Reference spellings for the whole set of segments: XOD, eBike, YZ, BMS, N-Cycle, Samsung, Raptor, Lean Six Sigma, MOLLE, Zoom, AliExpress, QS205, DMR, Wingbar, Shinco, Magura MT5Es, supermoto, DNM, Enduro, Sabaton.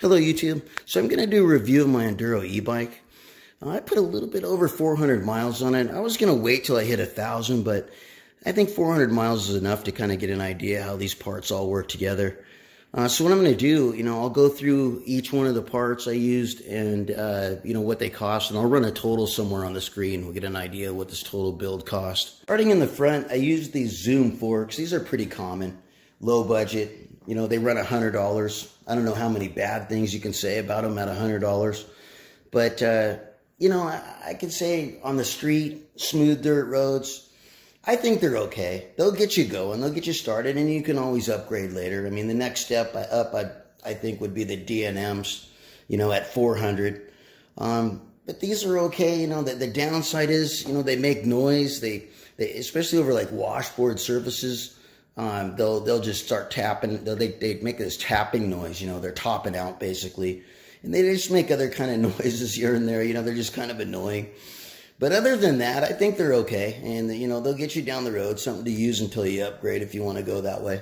Hello YouTube. So I'm going to do a review of my Enduro e-bike. I put a little bit over 400 miles on it. I was going to wait till I hit 1,000, but I think 400 miles is enough to kind of get an idea how these parts all work together. So what I'm going to do, I'll go through each one of the parts I used and, what they cost, and I'll run a total somewhere on the screen. We'll get an idea of what this total build cost. Starting in the front, I used these Zoom forks. These are pretty common, low budget. They run $100. I don't know how many bad things you can say about them at $100. But, I can say on the street, smooth dirt roads, I think they're okay. They'll get you going. They'll get you started, and you can always upgrade later. I mean, the next step up, I think, would be the DNMs, at 400. But these are okay. The downside is, they make noise. They especially over, like, washboard surfaces. They'll just start tapping. They make this tapping noise, they're topping out basically. And they just make other kind of noises here and there, they're just kind of annoying. But other than that, I think they're okay. And, they'll get you down the road, something to use until you upgrade if you want to go that way.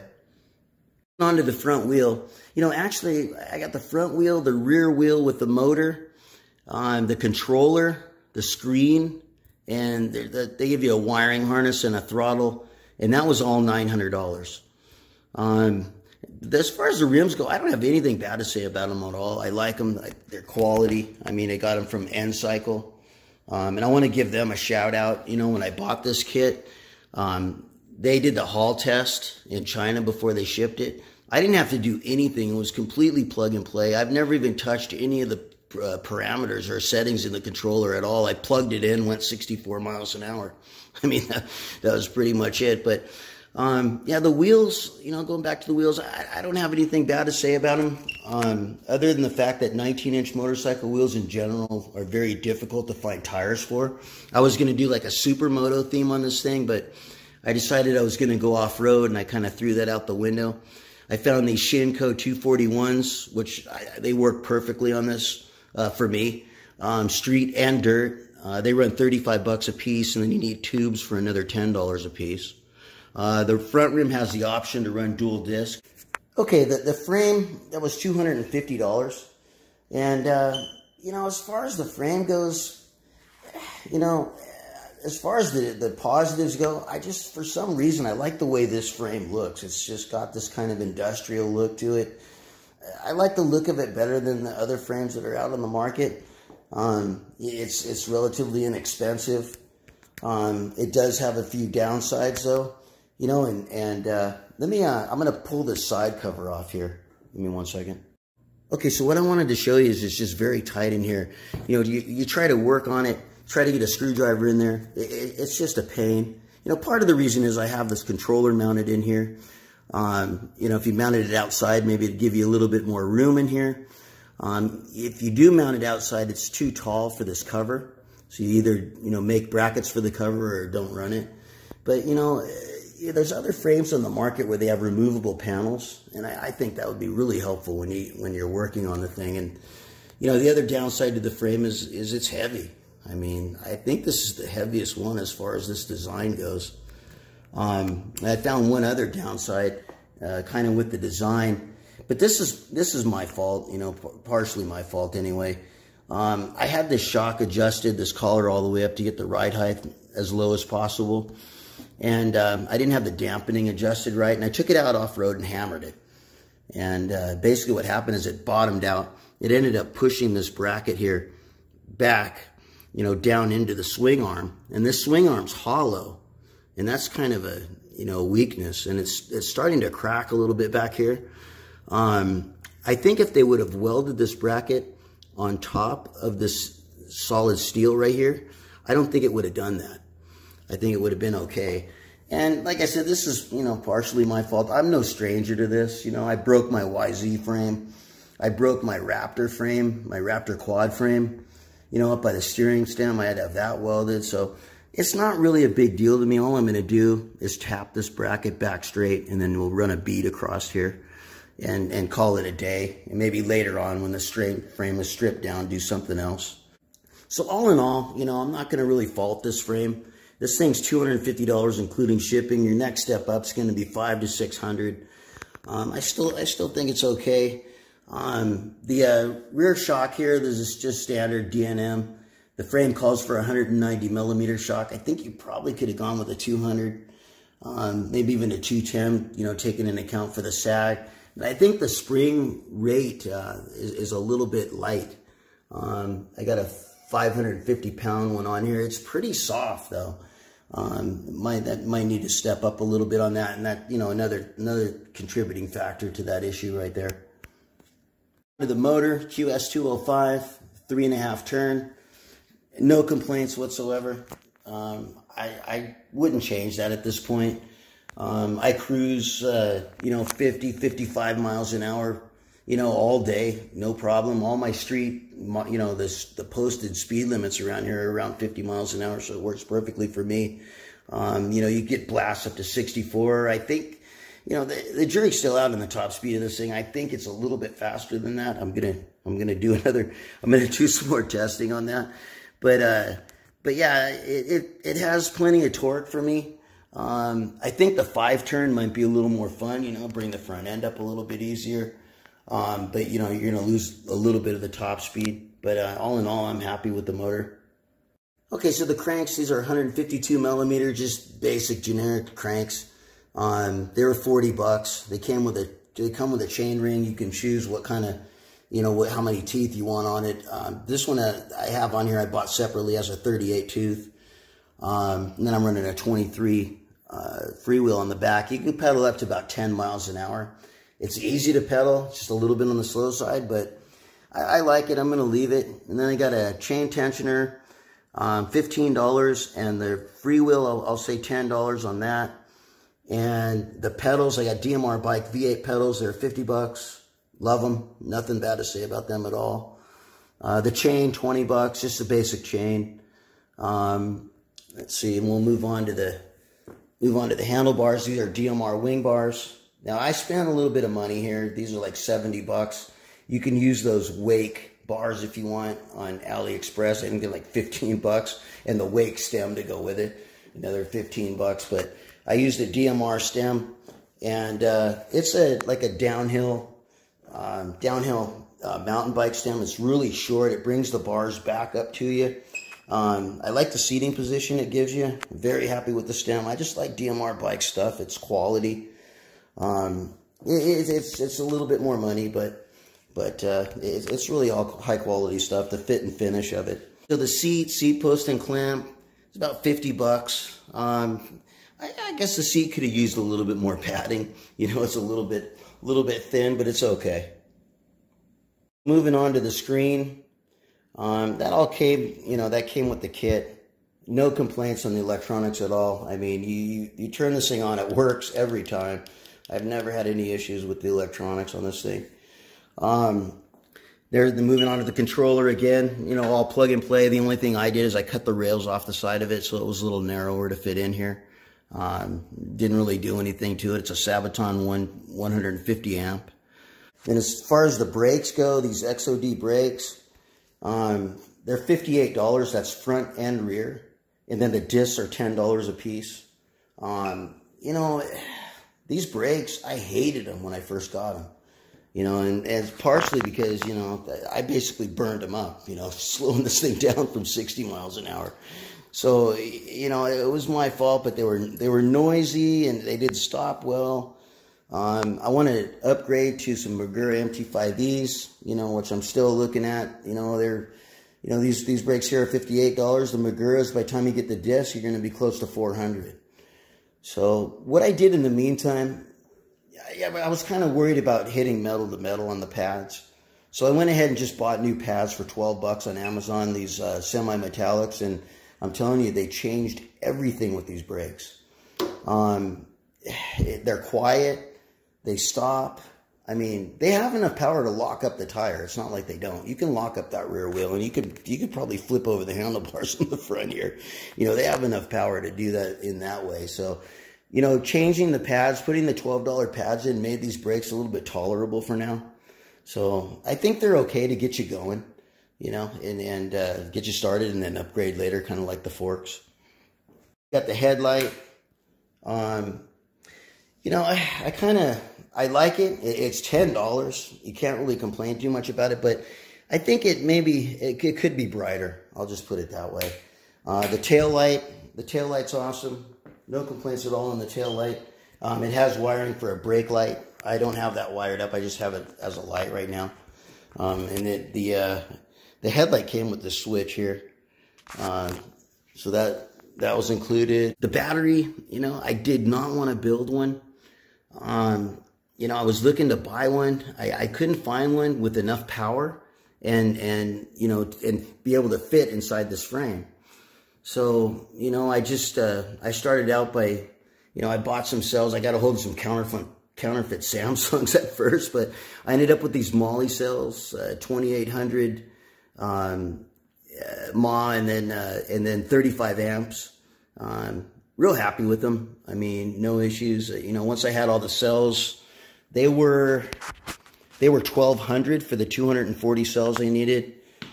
Onto the front wheel. Actually, I got the front wheel, the rear wheel with the motor, the controller, the screen, and they give you a wiring harness and a throttle. And that was all $900. As far as the rims go, I don't have anything bad to say about them at all. I like them. Their quality. I mean, I got them from N-Cycle. And I want to give them a shout out. When I bought this kit, they did the haul test in China before they shipped it. I didn't have to do anything. It was completely plug and play. I've never even touched any of the parameters or settings in the controller at all. I plugged it in, went 64 miles an hour. I mean, that was pretty much it. But, yeah, the wheels, going back to the wheels, I don't have anything bad to say about them. Other than the fact that 19-inch motorcycle wheels in general are very difficult to find tires for. I was going to do like a supermoto theme on this thing, but I decided I was going to go off-road, and I kind of threw that out the window. I found these Shinco 241s, which they work perfectly on this. For me, street and dirt, they run $35 a piece, and then you need tubes for another $10 a piece. The front rim has the option to run dual disc. Okay, the frame, that was $250. And, as far as the frame goes, as far as the positives go, for some reason, I like the way this frame looks. It's just got this kind of industrial look to it. I like the look of it better than the other frames that are out on the market. It's relatively inexpensive. It does have a few downsides though, and let me, I'm going to pull this side cover off here. Give me one second. Okay. So what I wanted to show you is it's just very tight in here. You try to work on it, try to get a screwdriver in there. It's just a pain. Part of the reason is I have this controller mounted in here. If you mounted it outside, maybe it'd give you a little bit more room in here. If you do mount it outside, it's too tall for this cover. So you either, make brackets for the cover or don't run it. But, there's other frames on the market where they have removable panels. And I think that would be really helpful when you're working on the thing. And, the other downside to the frame is it's heavy. I mean, I think this is the heaviest one as far as this design goes. I found one other downside, kind of with the design, but this is my fault, partially my fault anyway. I had this shock adjusted, this collar all the way up to get the ride height as low as possible. And, I didn't have the dampening adjusted right. And I took it out off-road and hammered it. And, basically what happened is it bottomed out. It ended up pushing this bracket here back, down into the swing arm, and this swing arm's hollow. And that's kind of a, weakness, and it's starting to crack a little bit back here. I think if they would have welded this bracket on top of this solid steel right here, I don't think it would have done that. I think it would have been okay. And like I said, this is, partially my fault. I'm no stranger to this. I broke my YZ frame. I broke my Raptor frame, my Raptor quad frame, up by the steering stem. I had to have that welded. So it's not really a big deal to me. All I'm going to do is tap this bracket back straight, and then we'll run a bead across here and call it a day. And maybe later on when the straight frame is stripped down, do something else. So all in all, I'm not going to really fault this frame. This thing's $250, including shipping. Your next step up is going to be $500 to $600. I still think it's okay. The rear shock here, this is just standard DNM. The frame calls for 190 millimeter shock. I think you probably could have gone with a 200, maybe even a 210, you know, taking into account for the sag. And I think the spring rate is a little bit light. I got a 550 pound one on here. It's pretty soft though. That might need to step up a little bit on that, and that, you know, another contributing factor to that issue right there. The motor, QS205, 3.5 turn, no complaints whatsoever. I wouldn't change that at this point. I cruise, you know, 50, 55 miles an hour, you know, all day, no problem. All my street, you know, the posted speed limits around here are around 50 miles an hour, so it works perfectly for me. You know, you get blasts up to 64. I think, you know, the jury's still out on the top speed of this thing. I think it's a little bit faster than that. I'm gonna do another. I'm gonna do some more testing on that. But yeah, it has plenty of torque for me. I think the 5-turn might be a little more fun, you know, bring the front end up a little bit easier. But, you know, you're going to lose a little bit of the top speed. But all in all, I'm happy with the motor. Okay, so the cranks, these are 152 millimeter, just basic generic cranks. They were $40. They come with a chain ring. You can choose what kind of, you know, how many teeth you want on it. This one I have on here I bought separately as a 38 tooth. And then I'm running a 23 freewheel on the back. You can pedal up to about 10 miles an hour. It's easy to pedal, just a little bit on the slow side, but I like it. I'm going to leave it. And then I got a chain tensioner, $15, and the freewheel, I'll say $10 on that. And the pedals, I got DMR bike V8 pedals. They're $50. Love them. Nothing bad to say about them at all. The chain, $20, just a basic chain. Let's see, and we'll move on to the handlebars. These are DMR wing bars. Now I spent a little bit of money here. These are like $70. You can use those wake bars if you want on AliExpress. I think they're like $15, and the wake stem to go with it, another $15. But I used a DMR stem, and it's like a downhill mountain bike stem. It's really short. It brings the bars back up to you. I like the seating position it gives you. Very happy with the stem. I just like DMR bike stuff. It's quality. It's a little bit more money, but it's really all high quality stuff. The fit and finish of it. So the seat post and clamp, it's about $50. I guess the seat could have used a little bit more padding. You know, it's a little bit thin, but it's okay. Moving on to the screen. That all came, you know, that came with the kit. No complaints on the electronics at all. I mean, you turn this thing on, it works every time. I've never had any issues with the electronics on this thing. Moving on to the controller again, you know, all plug and play. The only thing I did is I cut the rails off the side of it, so it was a little narrower to fit in here. Didn't really do anything to it. It's a Sabaton 150 amp. And as far as the brakes go, these XOD brakes, they're $58. That's front and rear. And then the discs are $10 a piece. You know, these brakes, I hated them when I first got them. You know, and it's partially because, you know, I basically burned them up, you know, slowing this thing down from 60 miles an hour. So, you know, it was my fault, but they were noisy and they didn't stop well. I want to upgrade to some Magura MT5Es, you know, which I'm still looking at. You know, they're, you know, these brakes here are $58. The Maguras, by the time you get the disc, you're going to be close to $400. So what I did in the meantime, I was kind of worried about hitting metal to metal on the pads. So I went ahead and just bought new pads for $12 on Amazon, these semi-metallics. And I'm telling you, they changed everything with these brakes. They're quiet. They stop. I mean, they have enough power to lock up the tire. It's not like they don't. You can lock up that rear wheel, and you could probably flip over the handlebars in the front here. You know, they have enough power to do that in that way. So, you know, changing the pads, putting the $12 pads in, made these brakes a little bit tolerable for now. So I think they're okay to get you going, you know, and get you started and then upgrade later, kind of like the forks. Got the headlight. You know, I kind of... I like it. It's $10. You can't really complain too much about it, but I think it maybe, it could be brighter. I'll just put it that way. The tail light's awesome. No complaints at all on the tail light. It has wiring for a brake light. I don't have that wired up. I just have it as a light right now. And it, the headlight came with the switch here. So that was included. The battery, you know, I did not want to build one. You know, I was looking to buy one. I couldn't find one with enough power and, you know, and be able to fit inside this frame. So, you know, I just, I started out by, you know, I bought some cells. I got a hold of some counterfeit Samsungs at first, but I ended up with these MOLLE cells, 2800 mAh, and then 35 amps. Real happy with them. I mean, no issues. You know, once I had all the cells, they were 1200 for the 240 cells I needed,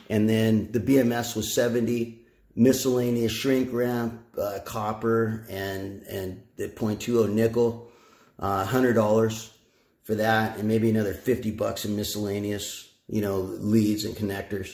and then the BMS was 70. Miscellaneous shrink wrap, copper, and the 0.20 nickel. $100 for that, and maybe another $50 in miscellaneous, you know, leads and connectors.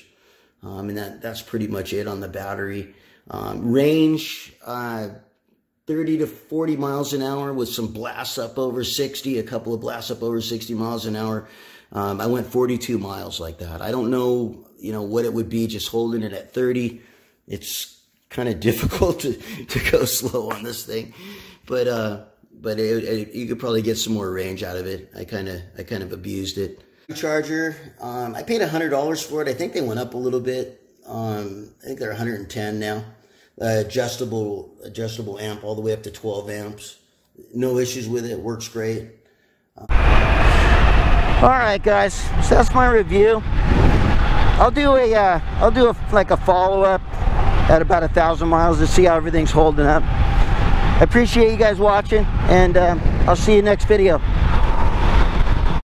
And that's pretty much it on the battery. Range, 30 to 40 miles an hour with some blasts up over 60, a couple of blasts up over 60 miles an hour. I went 42 miles like that. I don't know, you know, what it would be just holding it at 30. It's kind of difficult to go slow on this thing, but you could probably get some more range out of it. I kind of abused it. Charger, I paid $100 for it. I think they went up a little bit. I think they're 110 now. Adjustable amp all the way up to 12 amps. No issues with it. Works great. All right, guys. So that's my review. I'll do like a follow up at about 1,000 miles to see how everything's holding up. I appreciate you guys watching, and I'll see you next video.